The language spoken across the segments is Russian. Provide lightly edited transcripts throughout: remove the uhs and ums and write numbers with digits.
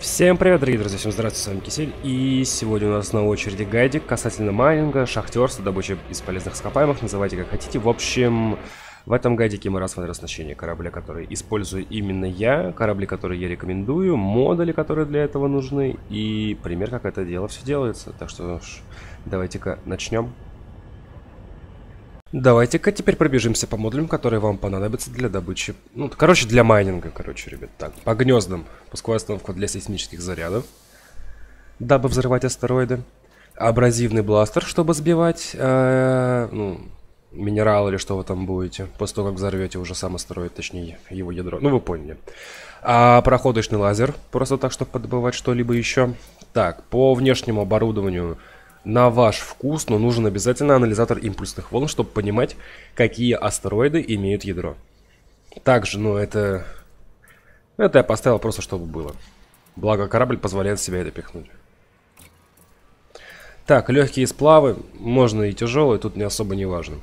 Всем привет, дорогие друзья, всем здравствуйте, с вами Кисель, и сегодня у нас на очереди гайдик касательно майнинга, шахтерства, добычи из полезных ископаемых, называйте как хотите. В общем, в этом гайдике мы рассмотрим оснащение корабля, который использую именно я, корабли, которые я рекомендую, модули, которые для этого нужны, и пример, как это дело все делается. Так что давайте-ка начнем. Давайте-ка теперь пробежимся по модулям, которые вам понадобятся для добычи. Ну, короче, для майнинга, короче, ребят. Так, по гнездам. Пусковая установка для сейсмических зарядов, дабы взрывать астероиды. Абразивный бластер, чтобы сбивать минерал или что вы там будете. После того, как взорвете уже сам астероид, точнее, его ядро. Ну, вы поняли. Проходочный лазер, просто так, чтобы подобывать что-либо еще. Так, по внешнему оборудованию... На ваш вкус, но нужен обязательно анализатор импульсных волн, чтобы понимать, какие астероиды имеют ядро. Также, это я поставил просто, чтобы было. Благо, корабль позволяет себя это пихнуть. Так, легкие сплавы, можно и тяжелые, тут не особо не важно.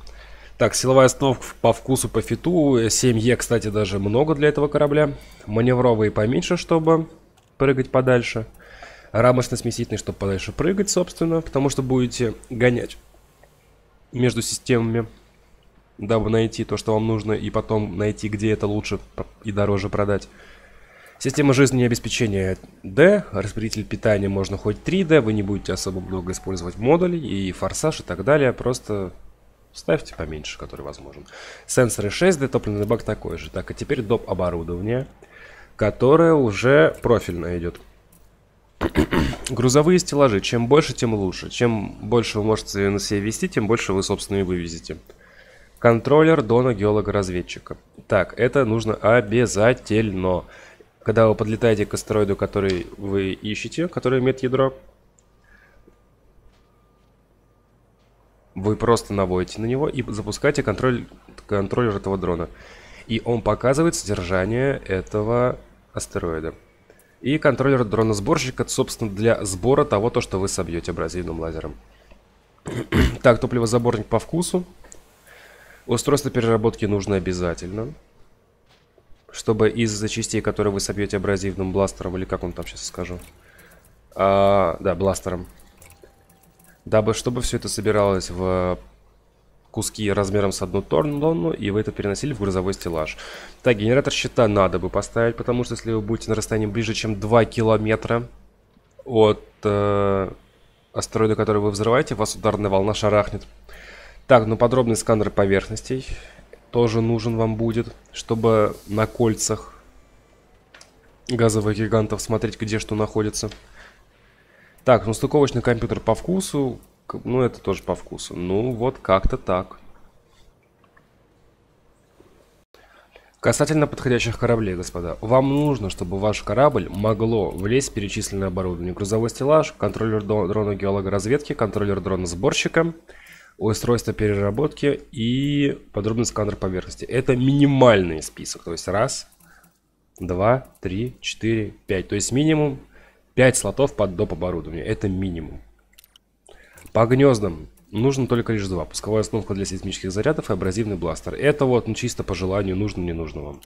Так, силовая установка по вкусу, по фиту. 7Е, кстати, даже много для этого корабля. Маневровые поменьше, чтобы прыгать подальше. Рамочно-смесительный, чтобы подальше прыгать, собственно, потому что будете гонять между системами, дабы найти то, что вам нужно, и потом найти, где это лучше и дороже продать. Система жизнеобеспечения D, распределитель питания можно хоть 3D, вы не будете особо много использовать модулей и форсаж и так далее, просто ставьте поменьше, который возможен. Сенсоры 6D, топливный бак такой же. Так, а теперь доп. Оборудование, которое уже профильно идет. Грузовые стеллажи. Чем больше, тем лучше. Чем больше вы можете на себе вести, тем больше вы, собственно, и вывезете. Контроллер дона геолога-разведчика. Так, это нужно обязательно. Когда вы подлетаете к астероиду, который вы ищете, который имеет ядро, вы просто наводите на него и запускаете контроллер этого дрона. И он показывает содержание этого астероида. И контроллер дрона-сборщика, собственно, для сбора того, то, что вы собьете абразивным лазером. Так, топливозаборник по вкусу. Устройство переработки нужно обязательно. Чтобы из-за частей, которые вы собьете абразивным бластером, или как он там сейчас скажу. Да, бластером. Дабы, чтобы все это собиралось в... куски размером с одну тонну, и вы это переносили в грузовой стеллаж. Так, генератор щита надо бы поставить, потому что если вы будете на расстоянии ближе, чем 2 километра от астероида, который вы взрываете, вас ударная волна шарахнет. Так, ну подробный сканер поверхностей тоже нужен вам будет, чтобы на кольцах газовых гигантов смотреть, где что находится. Так, ну стыковочный компьютер по вкусу. Ну, это тоже по вкусу. Ну, вот как-то так. Касательно подходящих кораблей, господа. Вам нужно, чтобы в ваш корабль могло влезть перечисленное оборудование. Грузовой стеллаж, контроллер дрона геологоразведки, контроллер дрона-сборщика, устройство переработки и подробный сканер поверхности. Это минимальный список. То есть раз, два, три, четыре, пять. То есть минимум 5 слотов под доп. Оборудование. Это минимум. По гнездам нужно только лишь 2. Пусковая установка для сейсмических зарядов и абразивный бластер. Это вот чисто по желанию, нужно, не нужно вам.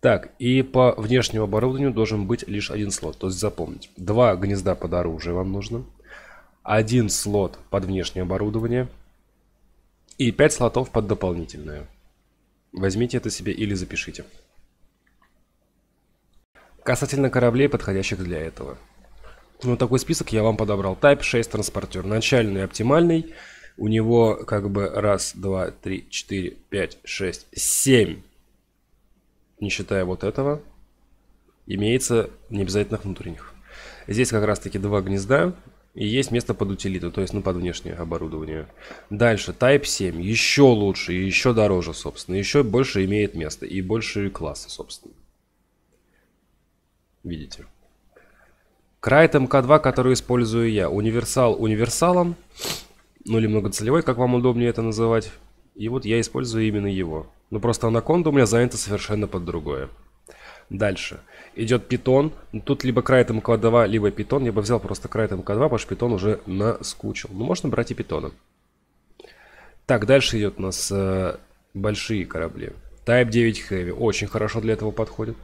Так, и по внешнему оборудованию должен быть лишь 1 слот. То есть запомните, 2 гнезда под оружие вам нужно, 1 слот под внешнее оборудование и 5 слотов под дополнительное. Возьмите это себе или запишите. Касательно кораблей, подходящих для этого. Ну, такой список я вам подобрал. Type-6 транспортер. Начальный, оптимальный. У него как бы 1, 2, 3, 4, 5, 6, 7. Не считая вот этого. Имеется необязательных внутренних. Здесь как раз таки 2 гнезда. И есть место под утилиту. То есть, ну, под внешнее оборудование. Дальше Type-7. Еще лучше и еще дороже, собственно. Еще больше имеет места. И больше класса, собственно. Видите? Крайт Мк II, который использую я. Универсал универсалом, ну или многоцелевой, как вам удобнее это называть. И вот я использую именно его. Но просто Анаконда у меня занята совершенно под другое. Дальше. Идет Питон. Тут либо Крайт Мк II, либо Питон. Я бы взял просто Крайт Мк II, потому что Питон уже наскучил. Но можно брать и Питона. Так, дальше идет у нас большие корабли. Type-9 Heavy. Очень хорошо для этого подходит.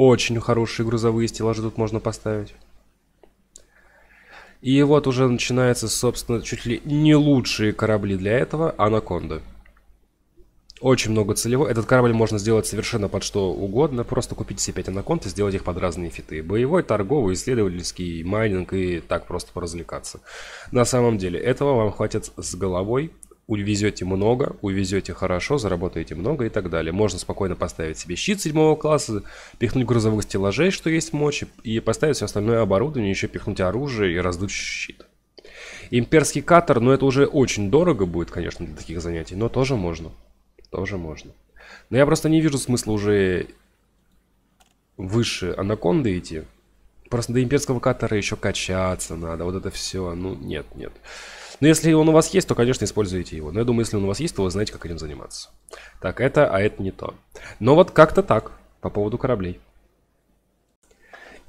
Очень хорошие грузовые стеллажи тут можно поставить. И вот уже начинаются, собственно, чуть ли не лучшие корабли для этого. Анаконда. Очень много целевой. Этот корабль можно сделать совершенно под что угодно. Просто купить себе 5 анаконд и сделать их под разные фиты. Боевой, торговый, исследовательский, майнинг и так просто поразвлекаться. На самом деле этого вам хватит с головой. Увезете много, увезете хорошо, заработаете много и так далее. Можно спокойно поставить себе щит 7-го класса, пихнуть грузовых стеллажей, что есть мочи, и поставить все остальное оборудование, еще пихнуть оружие и раздуть щит. Имперский катер, ну это уже очень дорого будет, конечно, для таких занятий, но тоже можно. Тоже можно. Но я просто не вижу смысла уже выше анаконды идти. Просто до имперского катера еще качаться надо. Вот это все. Ну, нет, нет. Но если он у вас есть, то, конечно, используйте его. Но я думаю, если он у вас есть, то вы знаете, как этим заниматься. Так, это, а это не то. Но вот как-то так. По поводу кораблей.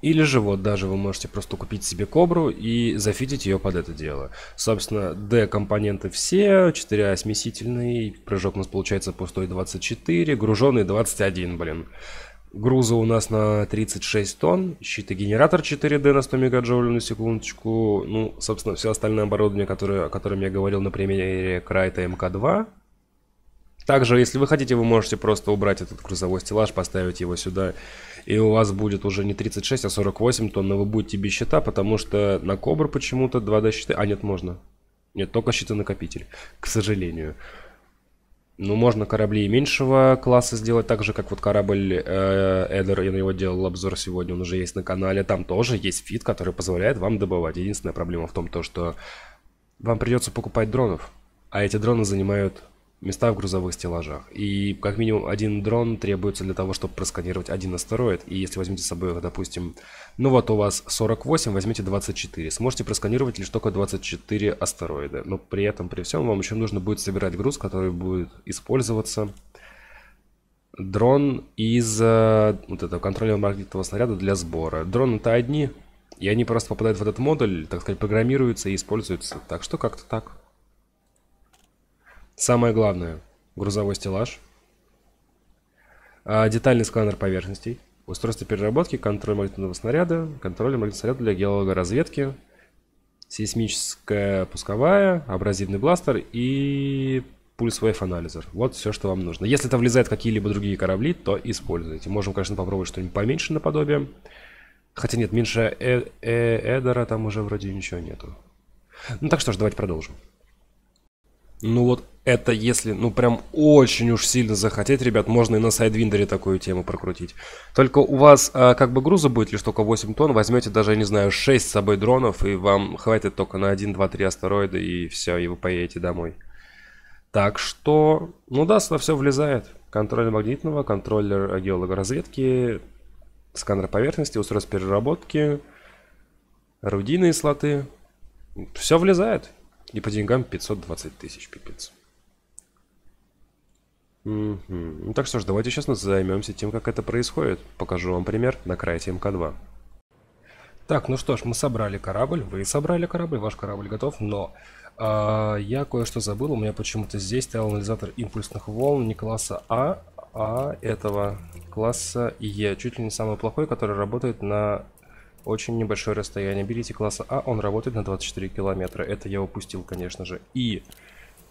Или же вот даже вы можете просто купить себе кобру и зафитить ее под это дело. Собственно, D-компоненты все, 4 осмесительный, прыжок у нас получается пустой 24, груженный 21, блин. Груза у нас на 36 тонн, щитогенератор 4D на 100 мегаджоулей на секундочку. Ну, собственно, все остальное оборудование, о котором я говорил на примере Крайта Мк II. Также, если вы хотите, вы можете просто убрать этот грузовой стеллаж, поставить его сюда, и у вас будет уже не 36, а 48 тонн, но вы будете без щита, потому что на Кобру почему-то 2D щиты... А, нет, можно. Нет, только щитонакопитель, к сожалению. Ну, можно корабли меньшего класса сделать, так же, как вот корабль Эдлер, я на него делал обзор сегодня, он уже есть на канале, там тоже есть фит, который позволяет вам добывать. Единственная проблема в том, что вам придется покупать дронов, а эти дроны занимают... места в грузовых стеллажах. И как минимум один дрон требуется для того, чтобы просканировать один астероид. И если возьмете с собой, допустим, ну вот у вас 48, возьмите 24. Сможете просканировать лишь только 24 астероида. Но при этом, при всем, вам еще нужно будет собирать груз, который будет использоваться. Дрон из вот этого контрольно-магнитного снаряда для сбора. Дроны-то одни, и они просто попадают в этот модуль, так сказать, программируются и используются. Так что как-то так. Самое главное, грузовой стеллаж, детальный сканер поверхностей, устройство переработки, контроль магнитного снаряда, контроль магнитного снаряда для геологоразведки, сейсмическая пусковая, абразивный бластер и пульс-вейв-анализер. Вот все, что вам нужно. Если это влезает какие-либо другие корабли, то используйте. Можем, конечно, попробовать что-нибудь поменьше наподобие. Хотя нет, меньше Эдера там уже вроде ничего нету. Ну так что ж, давайте продолжим. Ну вот это если, ну прям очень уж сильно захотеть, ребят, можно и на Сайдвиндере такую тему прокрутить. Только у вас как бы груза будет лишь только 8 тонн, возьмете даже, я не знаю, 6 с собой дронов, и вам хватит только на 1, 2, 3 астероида, и все, и вы поедете домой. Так что, ну да, сюда все влезает. Контроллер магнитного, контроллер геологоразведки, сканер поверхности, устройство переработки, орудийные слоты. Все влезает. И по деньгам 520 тысяч, пипец. Ну так что ж, давайте сейчас займемся тем, как это происходит. Покажу вам пример на Крайте Мк II. Так, ну что ж, мы собрали корабль, вы собрали корабль, ваш корабль готов, но я кое-что забыл, у меня почему-то здесь стоял анализатор импульсных волн не класса А, а этого класса Е. Чуть ли не самый плохой, который работает на... очень небольшое расстояние. Берите класса А, он работает на 24 километра. Это я упустил, конечно же. И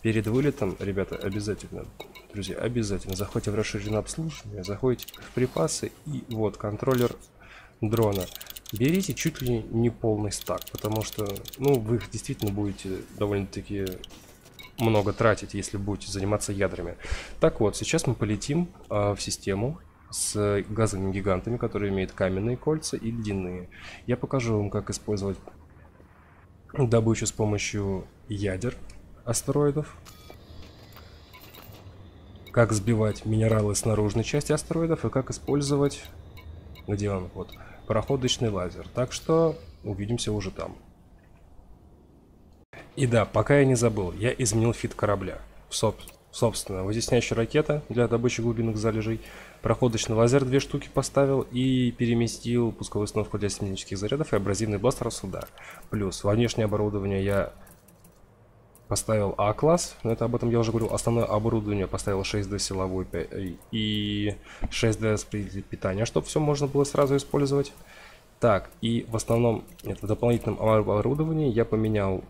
перед вылетом, ребята, обязательно, друзья, обязательно заходите в расширенное обслуживание, заходите в припасы и вот контроллер дрона. Берите чуть ли не полный стак, потому что, ну, вы их действительно будете довольно-таки много тратить, если будете заниматься ядрами. Так вот, сейчас мы полетим в систему с газовыми гигантами, которые имеют каменные кольца и ледяные. Я покажу вам, как использовать добычу с помощью ядер астероидов, как сбивать минералы с наружной части астероидов и как использовать, где он, вот, проходочный лазер. Так что увидимся уже там. И да, пока я не забыл, я изменил фит корабля. Собственно, вытесняющая ракета для добычи глубинных залежей, проходочный лазер 2 штуки поставил и переместил пусковую установку для семенических зарядов и абразивный бластер сюда. Плюс во внешнее оборудование я поставил А-класс, но это об этом я уже говорил. Основное оборудование поставил 6D силовой и 6D питания, чтобы все можно было сразу использовать. Так, и в основном, в дополнительном оборудовании я поменял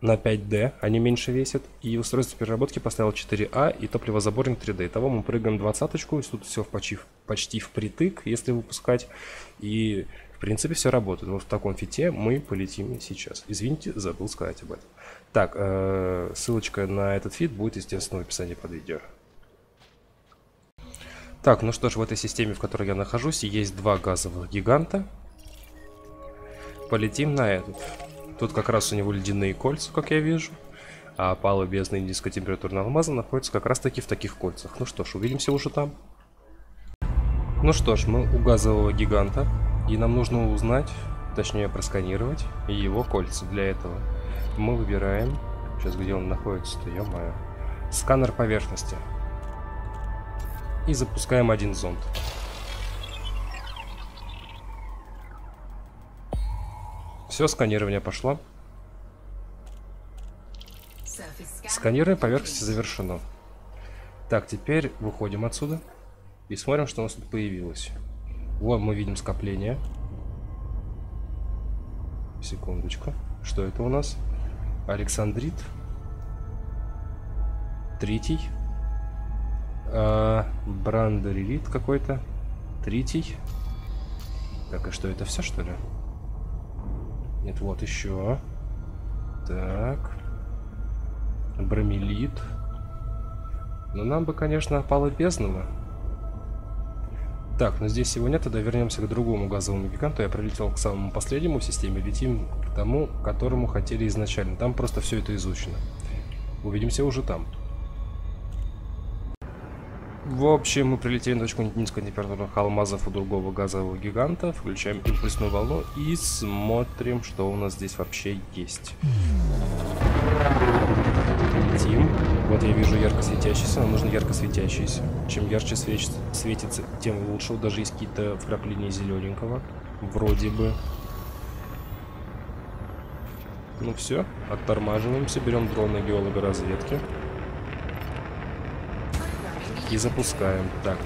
на 5D, они меньше весят. И устройство переработки поставил 4А и топливозаборник 3D. Итого мы прыгаем 20-ку, тут все почти впритык, если выпускать. И в принципе все работает. Вот в таком фите мы полетим сейчас. Извините, забыл сказать об этом. Так, ссылочка на этот фит будет, естественно, в описании под видео. Так, ну что ж, в этой системе, в которой я нахожусь, есть два газовых гиганта. Полетим на этот. Тут как раз у него ледяные кольца, как я вижу. А опалы бездны и низкотемпературного алмаза находятся как раз таки в таких кольцах. Ну что ж, увидимся уже там. Ну что ж, мы у газового гиганта. И нам нужно узнать, точнее просканировать его кольца. Для этого мы выбираем... Сейчас, где он находится-то, ё-моё. Сканер поверхности. И запускаем один зонд. Все, сканирование пошло. Сканирование поверхности завершено. Так, теперь выходим отсюда и смотрим, что у нас тут появилось. Вот мы видим скопление. Секундочку. Что это у нас? Александрит. Третий. Брандерилит какой-то. Третий. Так, и что это все, что ли? Нет, вот еще. Так. Бромелит. Но нам бы, конечно, опалы бездного. Так, но здесь его нет, тогда вернемся к другому газовому гиганту. Я прилетел к самому последнему в системе. Летим к тому, к которому хотели изначально. Там просто все это изучено. Увидимся уже там. В общем, мы прилетели на точку низкотемпературных алмазов у другого газового гиганта, включаем импульсную волну и смотрим, что у нас здесь вообще есть. Летим. Вот я вижу ярко светящийся, нам нужно ярко светящийся. Чем ярче светится, тем лучше. Даже есть какие-то вкрапления зелененького, вроде бы. Ну все, оттормаживаемся, берем дрон геолога разведки. И запускаем. Так.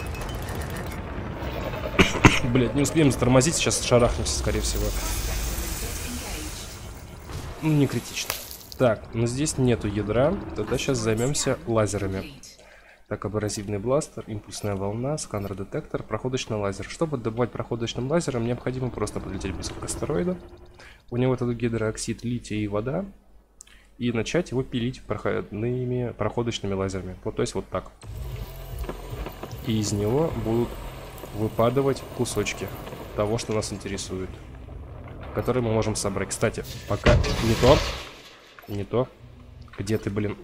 Блять, не успеем затормозить, сейчас шарахнемся, скорее всего. Ну, не критично. Так, но здесь нету ядра, тогда сейчас займемся лазерами. Так, абразивный бластер, импульсная волна, сканер-детектор, проходочный лазер. Чтобы добывать проходочным лазером, необходимо просто подлететь близко к астероиду. У него тут гидрооксид, литий и вода. И начать его пилить проходочными лазерами. Вот, то есть вот так. И из него будут выпадывать кусочки того, что нас интересует, которые мы можем собрать. Кстати, пока не то. Не то. Где ты, блин?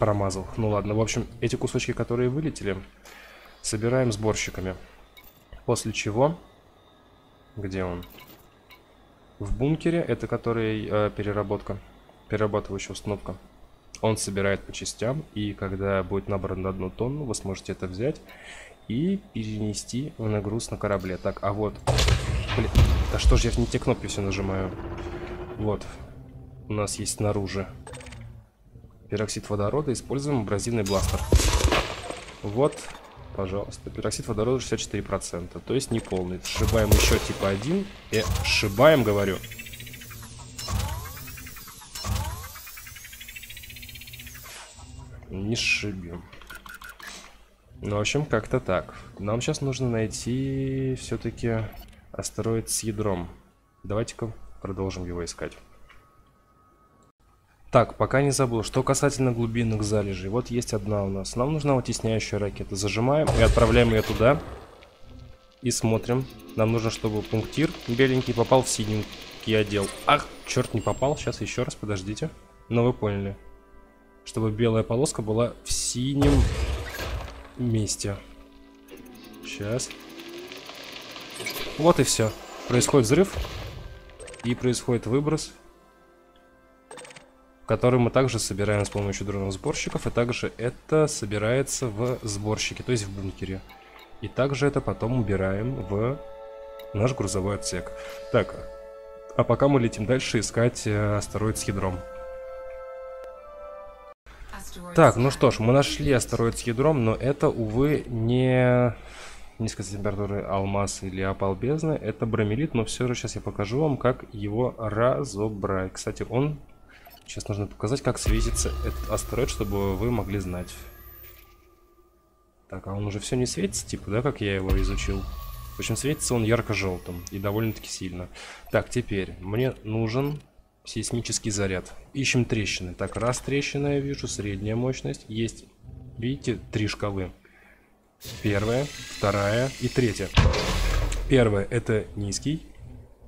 Промазал. Ну ладно, в общем, эти кусочки, которые вылетели, собираем сборщиками. После чего... Где он? В бункере, это который перерабатывающая установка. Он собирает по частям, и когда будет набрано 1 тонну, вы сможете это взять и перенести на груз на корабле. Так, а вот... Блин, да что же я не те кнопки все нажимаю? Вот. У нас есть снаружи пероксид водорода. Используем абразивный бластер. Вот, пожалуйста. Пероксид водорода 64%. То есть не полный. Сшибаем еще типа 1. И сшибаем, говорю. Не сшибем. Ну, в общем, как-то так. Нам сейчас нужно найти все-таки астероид с ядром. Давайте-ка продолжим его искать. Так, пока не забыл, что касательно глубинных залежей. Вот есть одна у нас. Нам нужна вытесняющая ракета. Зажимаем и отправляем ее туда. И смотрим. Нам нужно, чтобы пунктир беленький попал в синенький отдел. Ах, черт, не попал. Сейчас еще раз, подождите. Но вы поняли. Чтобы белая полоска была в синем месте. Сейчас. Вот и все. Происходит взрыв. И происходит выброс. Который мы также собираем с помощью дронов сборщиков. И также это собирается в сборщике, то есть в бункере. И также это потом убираем в наш грузовой отсек. Так. А пока мы летим дальше искать астероид с ядром. Так, ну что ж, мы нашли астероид с ядром, но это, увы, не низкой температуры алмаз или опал бездны. Это бромелит, но все же сейчас я покажу вам, как его разобрать. Кстати, он... Сейчас нужно показать, как светится этот астероид, чтобы вы могли знать. Так, а он уже все не светится, типа, да, как я его изучил? В общем, светится он ярко-желтым и довольно-таки сильно. Так, теперь мне нужен сейсмический заряд. Ищем трещины. Так, раз трещина я вижу, средняя мощность. Есть, видите, три шкалы. Первая, вторая и третья. Первая – это низкий.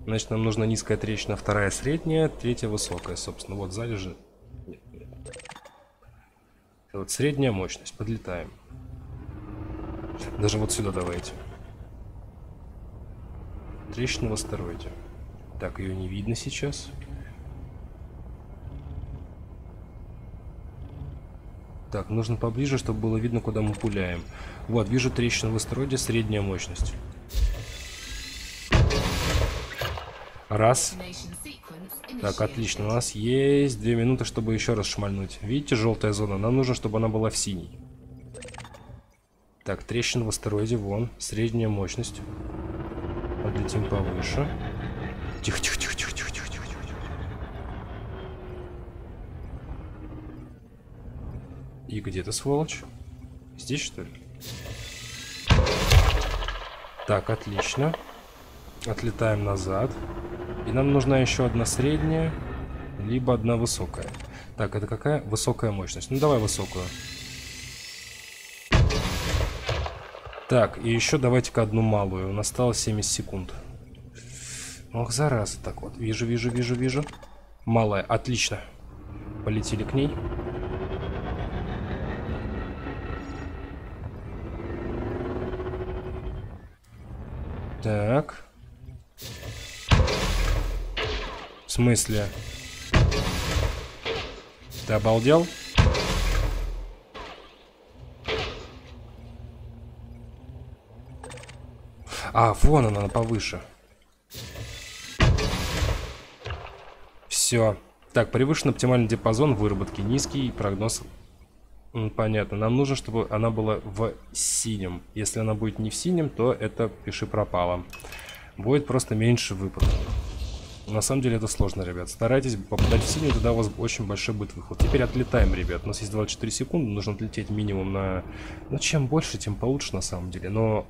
Значит, нам нужна низкая трещина, вторая – средняя, третья – высокая. Собственно, вот сзади же... Нет, нет. Вот средняя мощность. Подлетаем. Даже вот сюда давайте. Трещина в астероиде. Так, ее не видно сейчас. Так, нужно поближе, чтобы было видно, куда мы пуляем. Вот, вижу трещину в астероиде, средняя мощность. Раз. Так, отлично. У нас есть 2 минуты, чтобы еще раз шмальнуть. Видите, желтая зона? Нам нужно, чтобы она была в синей. Так, трещина в астероиде, вон. Средняя мощность. Подлетим повыше. Тихо-тихо-тихо-тихо-тихо-тихо-тихо. И где ты, сволочь? Здесь, что ли? Так, отлично. Отлетаем назад. И нам нужна еще одна средняя, либо одна высокая. Так, это какая? Высокая мощность. Ну, давай высокую. Так, и еще давайте-ка одну малую. У нас осталось 70 секунд. Ох, зараза. Так вот, вижу, вижу, вижу, вижу. Малая, отлично. Полетели к ней. Так. В смысле? Ты обалдел? А, вон она повыше. Все. Так, превышен оптимальный диапазон выработки. Низкий прогноз. Понятно. Нам нужно, чтобы она была в синем. Если она будет не в синем, то это пиши пропало. Будет просто меньше выпадов. На самом деле это сложно, ребят. Старайтесь попадать в синюю, тогда у вас очень большой будет выход. Теперь отлетаем, ребят. У нас есть 24 секунды, нужно отлететь минимум на... Ну, чем больше, тем получше, на самом деле. Но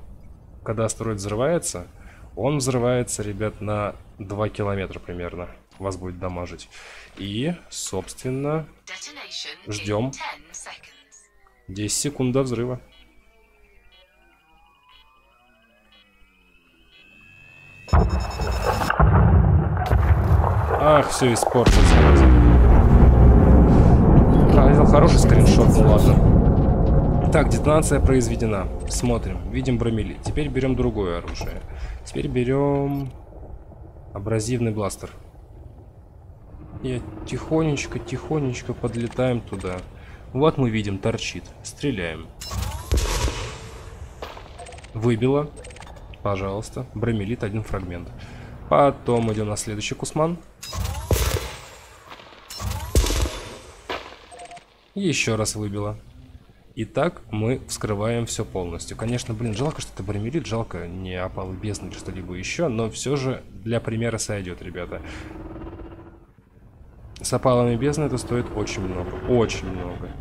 когда астероид взрывается, он взрывается, ребят, на 2 километра примерно. Вас будет дамажить. И, собственно, ждем. 10 секунд до взрыва. Ах, все испортил. Хороший скриншот, ну ладно. Так, детонация произведена. Смотрим, видим бромелит. Теперь берем другое оружие. Теперь берем абразивный бластер. И тихонечко, тихонечко подлетаем туда. Вот мы видим, торчит. Стреляем. Выбило. Пожалуйста, бромелит, 1 фрагмент. Потом идем на следующий кусман. Еще раз выбило. И так мы вскрываем все полностью. Конечно, блин, жалко, что это бромелит, жалко не опалы бездны или что-либо еще, но все же для примера сойдет, ребята. С опалами бездны это стоит очень много. Очень много.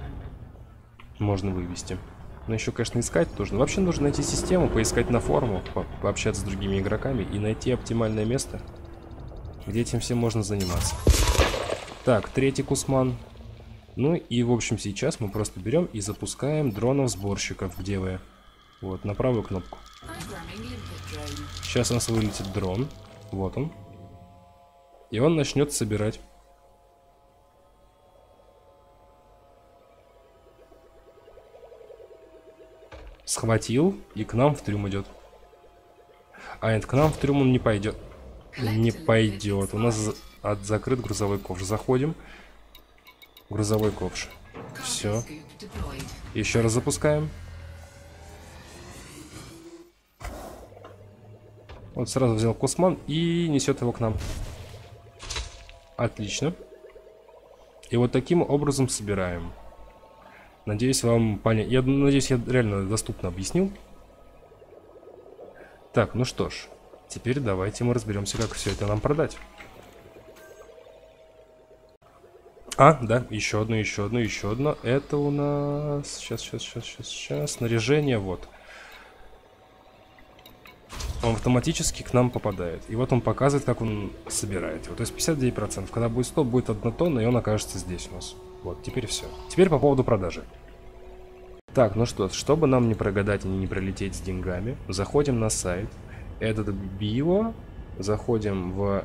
Можно вывести. Но еще, конечно, искать нужно. Вообще нужно найти систему, поискать на форумах, пообщаться с другими игроками и найти оптимальное место, где этим всем можно заниматься. Так, третий кусман. Ну и, в общем, сейчас мы просто берем и запускаем дронов-сборщиков. Где вы? Вот, на правую кнопку. Сейчас у нас вылетит дрон. Вот он. И он начнет собирать. Схватил и к нам в трюм идет. А нет, к нам в трюм он не пойдет. Не пойдет. У нас закрыт грузовой ковш. Заходим. Грузовой ковш. Все. Еще раз запускаем. Вот сразу взял косман и несет его к нам. Отлично. И вот таким образом собираем. Надеюсь, вам понятно. Я надеюсь, я реально доступно объяснил. Так, ну что ж. Теперь давайте мы разберемся, как все это нам продать. А, да, еще одно, еще одно, еще одно. Это у нас... Сейчас. Снаряжение, вот. Он автоматически к нам попадает. И вот он показывает, как он собирает его. То есть 59%. Когда будет 100, будет 1 тонна, и он окажется здесь у нас. Вот, теперь все. Теперь по поводу продажи. Так, ну что, чтобы нам не прогадать и не прилететь с деньгами, заходим на сайт eddb.io, заходим в...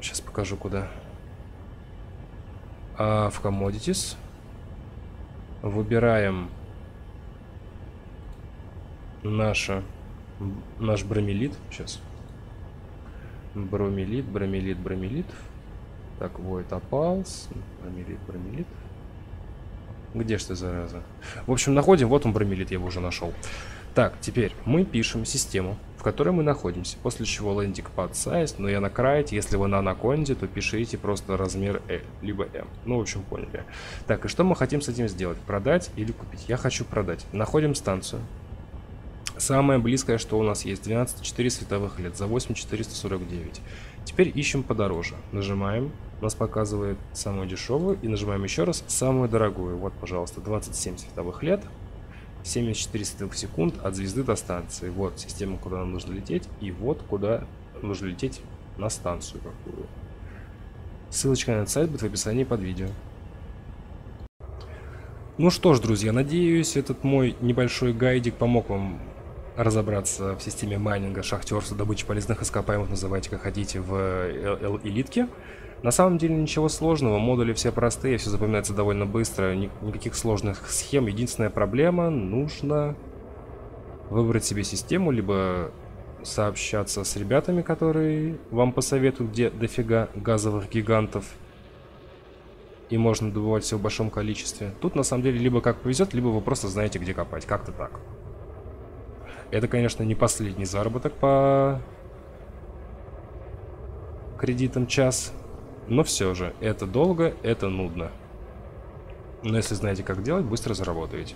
Сейчас покажу, куда. В Commodities. Выбираем наш бромелит. Сейчас. Бромелит. Так, вот опалс. Бромелит. Где ж ты, зараза? В общем, находим. Вот он, бромелит, я его уже нашел. Так, теперь мы пишем систему, в которой мы находимся. После чего лендинг под сайз. Но я на Крайте. Если вы на Анаконде, то пишите просто размер L, либо M. Ну, в общем, поняли. Так, и что мы хотим с этим сделать? Продать или купить? Я хочу продать. Находим станцию. Самое близкое, что у нас есть, 12,4 световых лет за 8,449. Теперь ищем подороже. Нажимаем. Нас показывает самую дешевую. И нажимаем еще раз самую дорогую. Вот, пожалуйста, 27 световых лет. 74 секунд от звезды до станции. Вот система, куда нам нужно лететь. И вот куда нужно лететь на станцию какую. Ссылочка на этот сайт будет в описании под видео. Ну что ж, друзья, надеюсь, этот мой небольшой гайдик помог вам разобраться в системе майнинга, шахтерства, добычи полезных ископаемых, называйте как хотите, в элитке. На самом деле ничего сложного, модули все простые, все запоминается довольно быстро, никаких сложных схем. Единственная проблема, нужно выбрать себе систему, либо сообщаться с ребятами, которые вам посоветуют, где дофига газовых гигантов. И можно добывать все в большом количестве. Тут на самом деле либо как повезет, либо вы просто знаете, где копать, как-то так. Это, конечно, не последний заработок по кредитам час, но все же, это долго, это нудно. Но если знаете, как делать, быстро заработаете.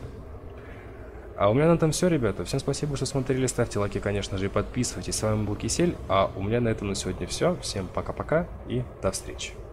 А у меня на этом все, ребята. Всем спасибо, что смотрели, ставьте лайки, конечно же, и подписывайтесь. С вами был Кисель, а у меня на этом на сегодня все. Всем пока-пока и до встречи.